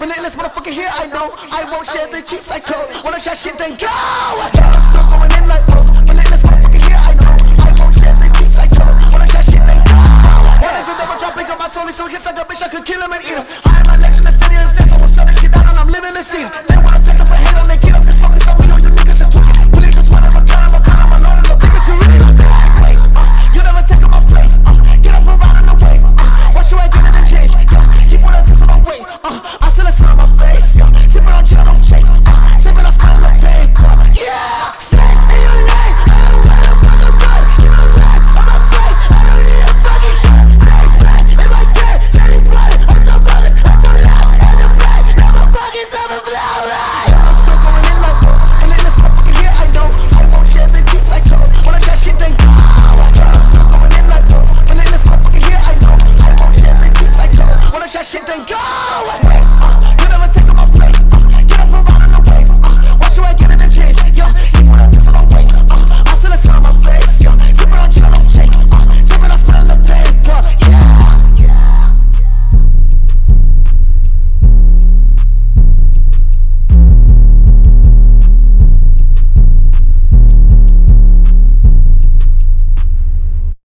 relentless motherfucker here, I know. I won't share the cheats I code. Wanna shot shit, then go. Still going in like bro. Relentless motherfucker here, I know. I won't share the cheats I code. Wanna shot shit, then go. What is it that I'm dropping on my soul? He's so his like a bitch, I could kill him and eat him. I am a legend, the city is this.